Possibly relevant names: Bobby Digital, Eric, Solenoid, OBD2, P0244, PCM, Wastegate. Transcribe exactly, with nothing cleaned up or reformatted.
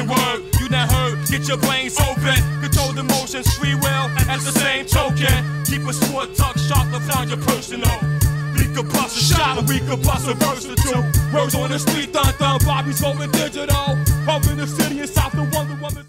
spoken word. You not heard, get your brains open. Control the motions, free will, at the same token. Keep a sport tuck sharp, find your personal. We could bust a shot or we could bust a verse or two. Words on the street, thun thun, Bobby's going digital. Up in the city in South, the Wonder Woman.